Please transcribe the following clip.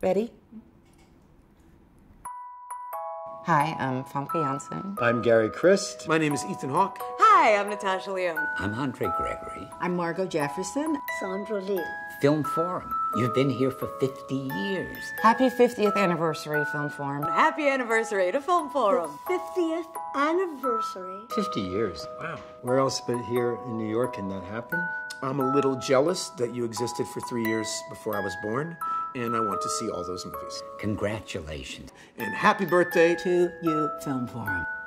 Ready? Hi, I'm Famke Janssen. I'm Gary Chryst. My name is Ethan Hawke. Hi, I'm Natasha Lyonne. I'm André Gregory. I'm Margo Jefferson. Sandra Lee. Film Forum. You've been here for 50 years. Happy 50th anniversary, Film Forum. Happy anniversary to Film Forum. The 50th anniversary. 50 years. Wow. Where else but here in New York can that happen? I'm a little jealous that you existed for 3 years before I was born, and I want to see all those movies. Congratulations. And happy birthday to you, Film Forum.